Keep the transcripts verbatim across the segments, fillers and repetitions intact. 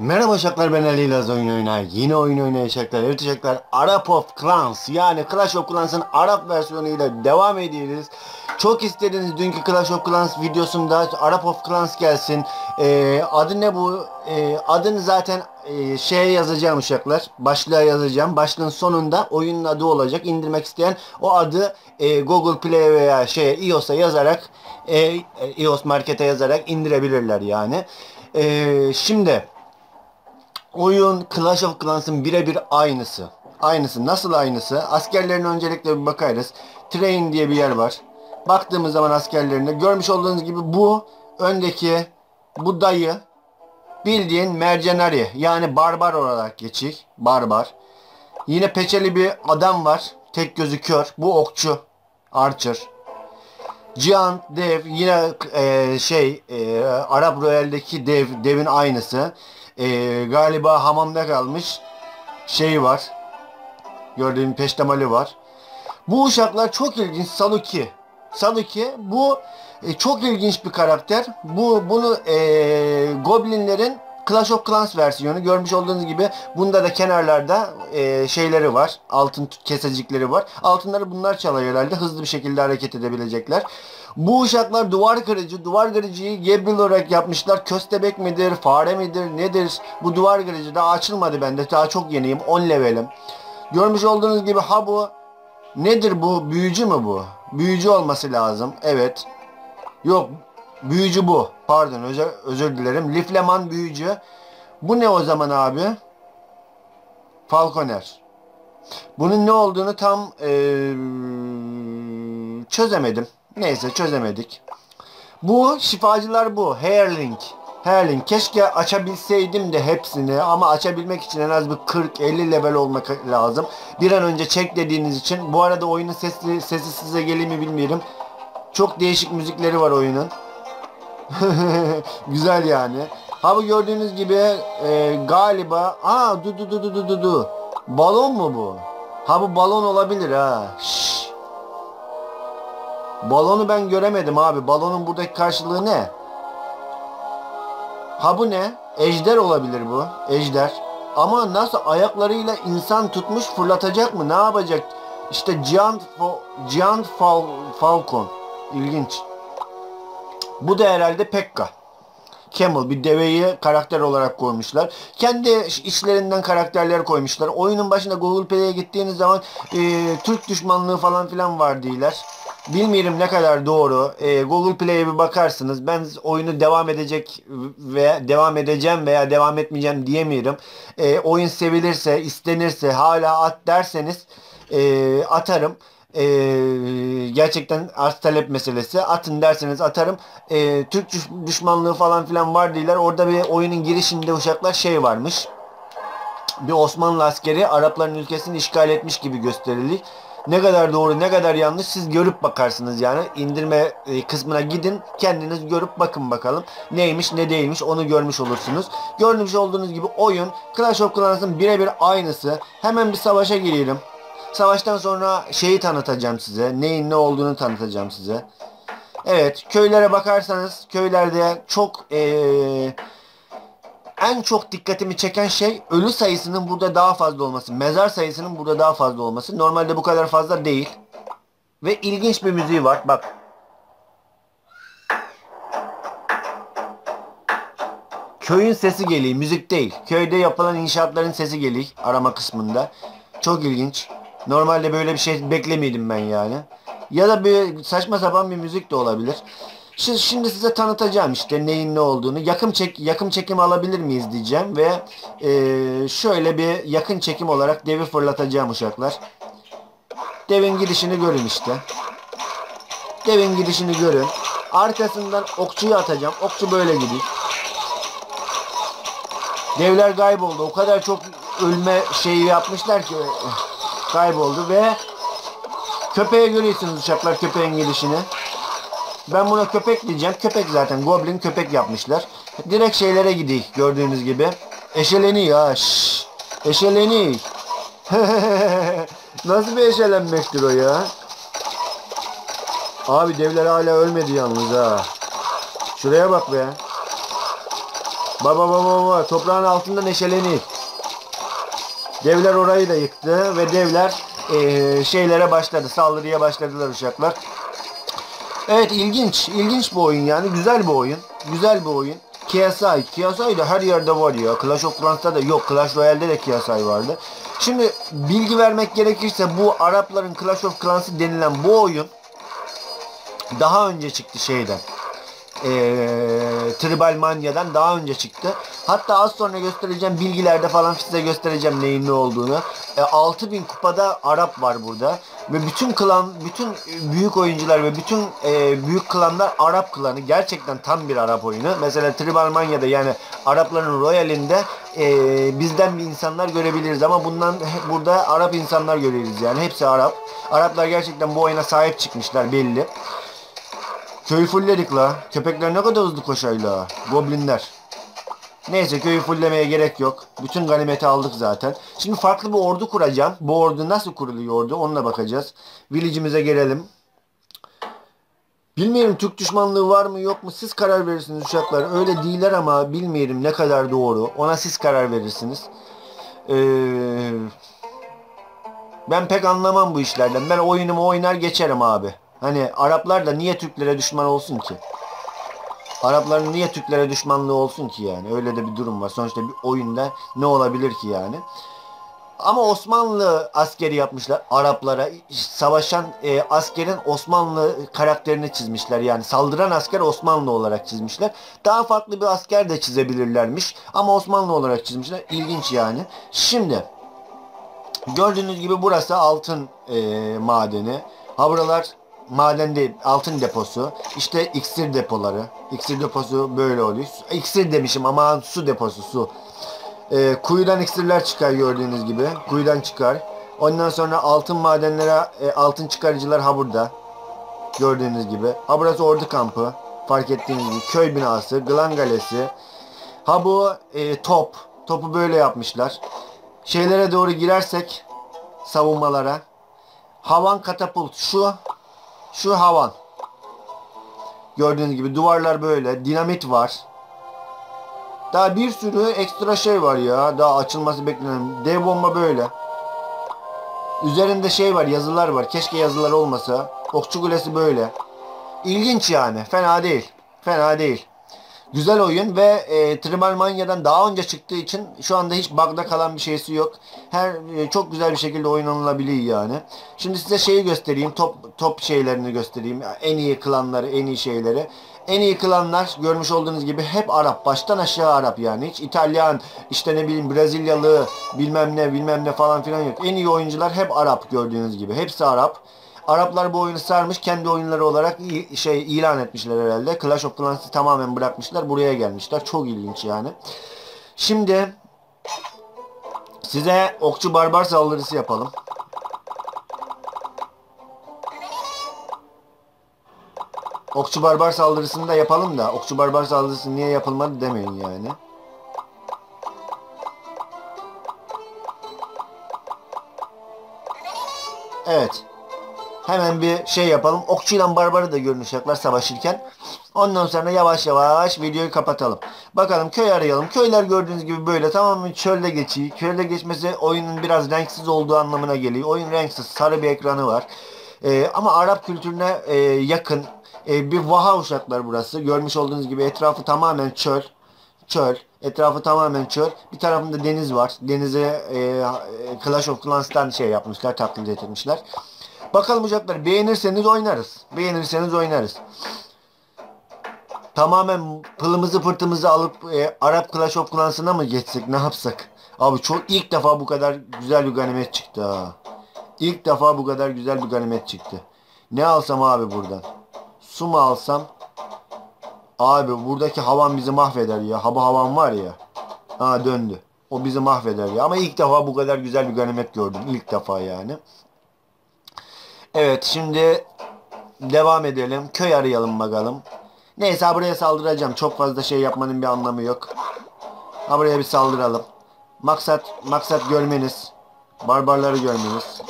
Merhaba şaklar, ben Ali Laz oyun oynar. Yine oyun oynayacaklar, yürütecekler. Arap of Clans, yani Clash of Clans'ın Arap versiyonuyla devam ediyoruz. Çok istediğiniz dünkü Clash of Clans videosunda Arap of Clans gelsin. Ee, adı ne bu? Ee, adını zaten e, şeye yazacağım uşaklar. Başlığa yazacağım. Başlığın sonunda oyunun adı olacak. İndirmek isteyen o adı e, Google Play veya şeye iOS'a yazarak, e, iOS markete yazarak indirebilirler yani. E, şimdi... Oyun Clash of Clans'ın birebir aynısı. Aynısı. Nasıl aynısı? Askerlerine öncelikle bir bakarız. Train diye bir yer var. Baktığımız zaman askerlerine görmüş olduğunuz gibi bu öndeki bu dayı bildiğin mercenari, yani barbar olarak geçiyor. Barbar. Yine peçeli bir adam var. Tek gözü kör. Bu okçu. Archer. Cihan dev. Yine e, şey e, Arap Royal'deki dev. Devin aynısı. Ee, galiba hamamda kalmış şey var. Gördüğüm peştemali var. Bu uşaklar çok ilginç. Saluki. Saluki bu e, çok ilginç bir karakter. Bu bunu e, Goblinlerin Clash of Clans versiyonu. Görmüş olduğunuz gibi bunda da kenarlarda e, şeyleri var. Altın kesecikleri var. Altınları bunlar çalıyor herhalde. Hızlı bir şekilde hareket edebilecekler. Bu uşaklar duvar kırıcı. Duvar kırıcıyı Gebril olarak yapmışlar. Köstebek midir? Fare midir? Nedir? Bu duvar kırıcı daha açılmadı bende. Daha çok yeniyim. on levelim. Görmüş olduğunuz gibi ha bu. Nedir bu? Büyücü mü bu? Büyücü olması lazım. Evet. Yok. Büyücü bu. Pardon. Özür, özür dilerim. Lifleman büyücü. Bu ne o zaman abi? Falconer. Bunun ne olduğunu tam ee, çözemedim. Neyse çözemedik. Bu şifacılar bu. Herling. Herling. Keşke açabilseydim de hepsini, ama açabilmek için en az bir kırk elli level olmak lazım. Bir an önce çek dediğiniz için. Bu arada oyunun sesi, sesi size geliyor mi bilmiyorum. Çok değişik müzikleri var oyunun. Güzel yani. Ha bu gördüğünüz gibi e, galiba aa du du du du du du balon mu bu? Ha bu balon olabilir ha. Şşş. Balonu ben göremedim abi. Balonun buradaki karşılığı ne? Ha bu ne? Ejder olabilir bu. Ejder. Ama nasıl ayaklarıyla insan tutmuş, fırlatacak mı? Ne yapacak? İşte Giant, Giant Fal Falcon. İlginç. Bu da herhalde Pekka. Camel, bir deveyi karakter olarak koymuşlar. Kendi içlerinden karakterler koymuşlar. Oyunun başında Google Play'e gittiğiniz zaman e, Türk düşmanlığı falan filan var diyorlar. Bilmiyorum ne kadar doğru. E, Google Play'e bir bakarsınız. Ben oyunu devam edecek ve devam edeceğim veya devam etmeyeceğim diyemiyorum. E, oyun sevilirse, istenirse, hala at derseniz e, atarım. Ee, gerçekten arz talep meselesi, atın derseniz atarım. ee, Türk düşmanlığı falan filan var diyorlar. Orada bir oyunun girişinde uşaklar şey varmış, bir Osmanlı askeri Arapların ülkesini işgal etmiş gibi gösterilir. Ne kadar doğru ne kadar yanlış siz görüp bakarsınız yani. İndirme kısmına gidin, kendiniz görüp bakın bakalım neymiş ne değilmiş, onu görmüş olursunuz. Görmüş olduğunuz gibi oyun Clash of Clans'ın birebir aynısı. Hemen bir savaşa girelim. Savaştan sonra şeyi tanıtacağım size. Neyin ne olduğunu tanıtacağım size. Evet, köylere bakarsanız köylerde çok ee, en çok dikkatimi çeken şey ölü sayısının burada daha fazla olması. Mezar sayısının burada daha fazla olması. Normalde bu kadar fazla değil. Ve ilginç bir müziği var. Bak. Köyün sesi geliyor. Müzik değil. Köyde yapılan inşaatların sesi geliyor. Arama kısmında. Çok ilginç. Normalde böyle bir şey beklemiyordum ben yani. Ya da bir saçma sapan bir müzik de olabilir. Şimdi, şimdi size tanıtacağım işte neyin ne olduğunu. Yakın çek, yakın çekim alabilir miyiz diyeceğim ve e, şöyle bir yakın çekim olarak devi fırlatacağım uşaklar. Devin girişini görün işte. Devin girişini görün. Arkasından okçuyu atacağım. Okçu böyle gidiyor. Devler kayboldu. O kadar çok ölme şeyi yapmışlar ki... Kayboldu ve köpeğe görüyorsunuz uçaklar, köpeğin gelişini. Ben buna köpek diyeceğim. Köpek zaten. Goblin köpek yapmışlar. Direkt şeylere gidiyor gördüğünüz gibi. Eşeleniyor ha. Şşş. Eşeleniyor. Nasıl bir eşelenmektir o ya? Abi devler hala ölmedi yalnız ha. Şuraya bak be. Baba baba baba. Toprağın altında neşelenin. Devler orayı da yıktı ve devler e, şeylere başladı. Saldırıya başladılar uşaklar. Evet, ilginç. İlginç bir oyun yani. Güzel bir oyun. Güzel bir oyun. K S I. K S I de her yerde var ya. Clash of Clans'ta da yok. Clash Royale'de de K S I vardı. Şimdi bilgi vermek gerekirse bu Arapların Clash of Clans'ı denilen bu oyun daha önce çıktı şeyden. Ee, Tribal Mania'dan daha önce çıktı. Hatta az sonra göstereceğim, bilgilerde falan size göstereceğim neyin ne olduğunu. E, altı bin kupada Arap var burada ve bütün klan, bütün büyük oyuncular ve bütün e, büyük klanlar Arap klanı. Gerçekten tam bir Arap oyunu. Mesela Tribal Mania'da, yani Arapların Royal'inde e, bizden bir insanlar görebiliriz ama bundan burada Arap insanlar görüyoruz yani. Hepsi Arap. Araplar gerçekten bu oyuna sahip çıkmışlar belli. Köyü fulledik la. Köpekler ne kadar hızlı koşayla. Goblinler. Neyse, köyü fullemeye gerek yok. Bütün ganimeti aldık zaten. Şimdi farklı bir ordu kuracağım. Bu ordu nasıl kuruluyordu onunla bakacağız. Village'imize gelelim. Bilmiyorum Türk düşmanlığı var mı yok mu, siz karar verirsiniz uşaklar. Öyle değiller ama bilmiyorum ne kadar doğru. Ona siz karar verirsiniz. Ee, ben pek anlamam bu işlerden. Ben oyunumu oynar geçerim abi. Hani Araplar da niye Türklere düşman olsun ki? Arapların niye Türklere düşmanlığı olsun ki yani? Öyle de bir durum var. Sonuçta bir oyunda ne olabilir ki yani? Ama Osmanlı askeri yapmışlar Araplara. Savaşan e, askerin Osmanlı karakterini çizmişler. Yani saldıran asker Osmanlı olarak çizmişler. Daha farklı bir asker de çizebilirlermiş. Ama Osmanlı olarak çizmişler. İlginç yani. Şimdi gördüğünüz gibi burası altın e, madeni. Ha buralar maden değil, altın deposu. İşte iksir depoları. İksir deposu böyle oluyor. İksir demişim ama su deposu, su. Ee, kuyudan iksirler çıkar gördüğünüz gibi. Kuyudan çıkar. Ondan sonra altın madenlere, e, altın çıkarıcılar ha burada. Gördüğünüz gibi. Ha burası ordu kampı. Fark ettiğiniz gibi. Köy binası, Glan Galesi. Ha bu e, top. Topu böyle yapmışlar. Şeylere doğru girersek, savunmalara. Havan katapult şu. Şu havan. Gördüğünüz gibi duvarlar böyle. Dinamit var. Daha bir sürü ekstra şey var ya. Daha açılması beklenen. Dev bomba böyle. Üzerinde şey var, yazılar var. Keşke yazılar olmasa. Okçu kulesi böyle. İlginç yani. Fena değil. Fena değil. Güzel oyun ve e, Tribal Mania'dan daha önce çıktığı için şu anda hiç bug'da kalan bir şeysi yok. Her e, çok güzel bir şekilde oynanılabiliyor yani. Şimdi size şeyi göstereyim. Top top şeylerini göstereyim. En iyi klanları, en iyi şeyleri. En iyi klanlar görmüş olduğunuz gibi hep Arap. Baştan aşağı Arap yani. Hiç İtalyan, işte ne bileyim Brezilyalı, bilmem ne, bilmem ne falan filan yok. En iyi oyuncular hep Arap gördüğünüz gibi. Hepsi Arap. Araplar bu oyunu sarmış. Kendi oyunları olarak şey ilan etmişler herhalde. Clash of Clans'ı tamamen bırakmışlar. Buraya gelmişler. Çok ilginç yani. Şimdi size okçu barbar saldırısı yapalım. Okçu barbar saldırısını da yapalım da okçu barbar saldırısı niye yapılmadı demeyin yani. Evet. Hemen bir şey yapalım. Okçuyla barbarı da görünecekler savaşırken. Ondan sonra yavaş yavaş videoyu kapatalım. Bakalım köy arayalım. Köyler gördüğünüz gibi böyle tamamen çölde geçiyor. Çölde geçmesi oyunun biraz renksiz olduğu anlamına geliyor. Oyun renksiz. Sarı bir ekranı var. Ee, ama Arap kültürüne e, yakın e, bir vaha uşaklar burası. Görmüş olduğunuz gibi etrafı tamamen çöl. Çöl. Etrafı tamamen çöl. Bir tarafında deniz var. Denize e, Clash of Clans'tan şey yapmışlar. Taklit etmişler. Bakalım uçaklar, beğenirseniz oynarız. Beğenirseniz oynarız. Tamamen pılımızı pırtımızı alıp e, Arap Clash of Clans'ına mı geçsek, ne yapsak? Abi çok ilk defa bu kadar güzel bir ganimet çıktı ha. İlk defa bu kadar güzel bir ganimet çıktı. Ne alsam abi buradan? Su mu alsam? Abi buradaki havan bizi mahveder ya. Hava havan var ya. Ha döndü. O bizi mahveder ya. Ama ilk defa bu kadar güzel bir ganimet gördüm. İlk defa yani. Evet, şimdi devam edelim. Köy arayalım bakalım. Neyse, buraya saldıracağım. Çok fazla şey yapmanın bir anlamı yok. Ha buraya bir saldıralım. Maksat maksat görmeniz. Barbarları görmeniz.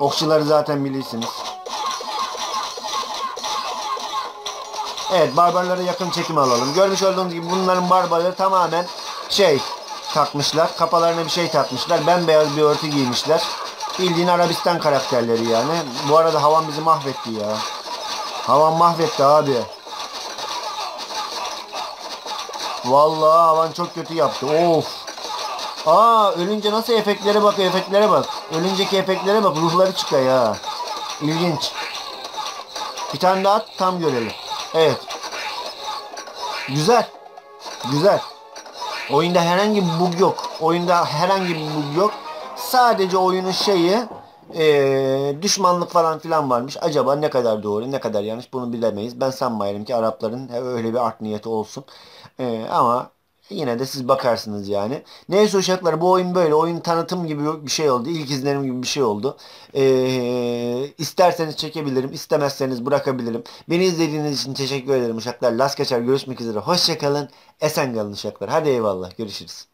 Okçuları zaten bilirsiniz. Evet, barbarlara yakın çekim alalım. Görmüş olduğunuz gibi bunların barbarları tamamen şey takmışlar. Kafalarına bir şey takmışlar. Bembeyaz bir örtü giymişler. Bildiğin Arabistan karakterleri yani. Bu arada havan bizi mahvetti ya. Havan mahvetti abi. Vallahi havan çok kötü yaptı. Of. Aa, ölünce nasıl efektlere bak, efektlere bak. Ölünceki efektlere bak, ruhları çıkıyor ya. İlginç. Bir tane daha at, tam görelim. Evet. Güzel. Güzel. Oyunda herhangi bir bug yok. Oyunda herhangi bir bug yok. Sadece oyunun şeyi ee, düşmanlık falan filan varmış. Acaba ne kadar doğru, ne kadar yanlış bunu bilemeyiz. Ben sanmayalım ki Arapların öyle bir art niyeti olsun. E, ama yine de siz bakarsınız yani. Neyse uşaklar, bu oyun böyle. Oyun tanıtım gibi bir şey oldu. İlk izlenim gibi bir şey oldu. Ee, isterseniz çekebilirim. İstemezseniz bırakabilirim. Beni izlediğiniz için teşekkür ederim uşaklar. Laz kaçar. Görüşmek üzere. Hoşça kalın. Esen kalın uşaklar. Hadi eyvallah. Görüşürüz.